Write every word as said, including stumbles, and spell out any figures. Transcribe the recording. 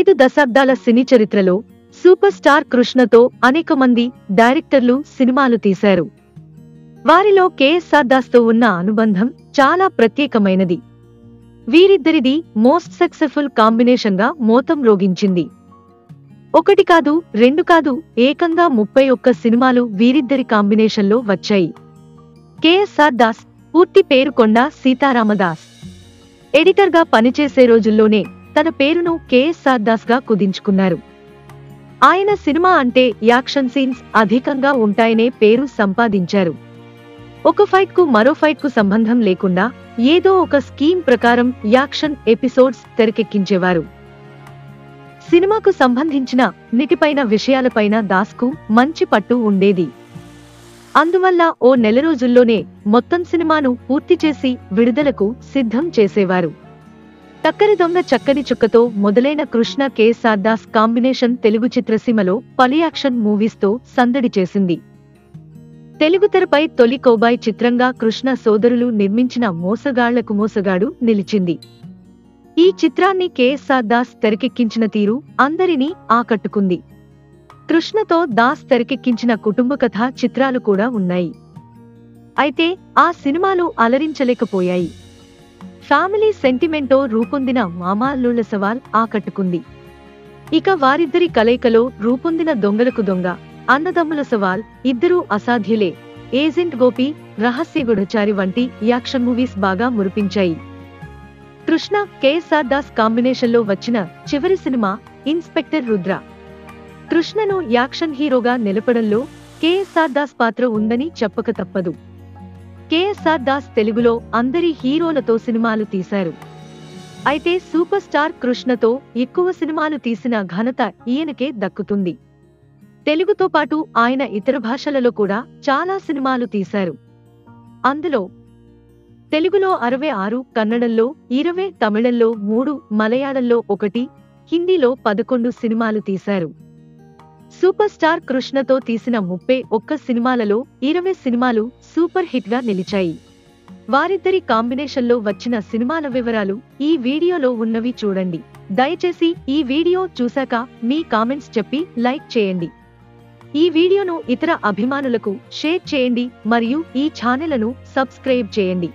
ఐదు దశాబ్దాల సినీ చరిత్రలో సూపర్ స్టార్ కృష్ణతో అనేక మంది డైరెక్టర్లు సినిమాలు తీశారు. వారిలో కేఎస్ఆర్ దాస్ తో ఉన్న అనుబంధం చాలా ప్రత్యేకమైనది. వీరిద్దరిది మోస్ట్ సక్సెస్ఫుల్ కాంబినేషన్ గా మోతం రోగించింది. ఒకటి కాదు, రెండు కాదు, ఏకంగా ముప్పై ఒక్క సినిమాలు వీరిద్దరి కాంబినేషన్లో వచ్చాయి. కేఎస్ఆర్ దాస్ పూర్తి పేరు కొండా సీతారామదాస్. ఎడిటర్గా పనిచేసే రోజుల్లోనే తన పేరును కేఎస్ఆర్ దాస్గా కుదించుకున్నారు. ఆయన సినిమా అంటే యాక్షన్ సీన్స్ అధికంగా ఉంటాయనే పేరు సంపాదించారు. ఒక ఫైట్కు మరో ఫైట్కు సంబంధం లేకుండా ఏదో ఒక స్కీమ్ ప్రకారం యాక్షన్ ఎపిసోడ్స్ తెరకెక్కించేవారు. సినిమాకు సంబంధించిన నిటిపైన విషయాలపైన దాస్కు మంచి పట్టు ఉండేది. అందువల్ల ఓ నెల రోజుల్లోనే మొత్తం సినిమాను పూర్తి చేసి విడుదలకు సిద్ధం చేసేవారు. టక్కరి దొంగ చక్కని చుక్కతో మొదలైన కృష్ణ కేఎస్ఆర్ దాస్ కాంబినేషన్ తెలుగు చిత్రసీమలో పలు యాక్షన్ మూవీస్తో సందడి చేసింది. తెలుగు తెరపై తొలి కౌబాయ్ చిత్రంగా కృష్ణ సోదరులు నిర్మించిన మోసగాళ్లకు మోసగాడు నిలిచింది. ఈ చిత్రాన్ని కేఎస్ఆర్ దాస్ తెరకెక్కించిన తీరు అందరినీ ఆకట్టుకుంది. కృష్ణతో దాస్ తెరకెక్కించిన కుటుంబ కథా చిత్రాలు కూడా ఉన్నాయి. అయితే ఆ సినిమాలు అలరించలేకపోయాయి. ఫ్యామిలీ సెంటిమెంటో రూపొందిన మామాల్లుల సవాల్ ఆకట్టుకుంది. ఇక వారిద్దరి కలయికలో రూపొందిన దొంగలకు దొంగ, అన్నదమ్ముల సవాల్, ఇద్దరూ అసాధ్యులే, ఏజెంట్ గోపి, రహస్య గూఢచారి వంటి యాక్షన్ మూవీస్ బాగా మురిపించాయి. కృష్ణ కేఎస్ఆర్ దాస్ కాంబినేషన్లో వచ్చిన చివరి సినిమా ఇన్స్పెక్టర్ రుద్ర. కృష్ణను యాక్షన్ హీరోగా నిలపడంలో కేఎస్ఆర్ దాస్ పాత్ర ఉందని చెప్పక తప్పదు. కేఎస్ఆర్ దాస్ తెలుగులో అందరి హీరోలతో సినిమాలు తీశారు. అయితే సూపర్ స్టార్ కృష్ణతో ఎక్కువ సినిమాలు తీసిన ఘనత ఈయనకే దక్కుతుంది. తెలుగుతో పాటు ఆయన ఇతర భాషలలో కూడా చాలా సినిమాలు తీశారు. అందులో తెలుగులో అరవై ఆరు, కన్నడంలో ఇరవై, తమిళంలో మూడు, మలయాళంలో ఒకటి, హిందీలో పదకొండు సినిమాలు తీశారు. సూపర్ స్టార్ కృష్ణతో తీసిన ముప్పై ఒక్క సినిమాలలో ఇరవై సినిమాలు సూపర్ హిట్గా నిలిచాయి. వారిద్దరి కాంబినేషన్లో వచ్చిన సినిమాల వివరాలు ఈ వీడియోలో ఉన్నవి చూడండి. దయచేసి ఈ వీడియో చూశాక మీ కామెంట్స్ చెప్పి లైక్ చేయండి. ఈ వీడియోను ఇతర అభిమానులకు షేర్ చేయండి మరియు ఈ ఛానెల్ను సబ్స్క్రైబ్ చేయండి.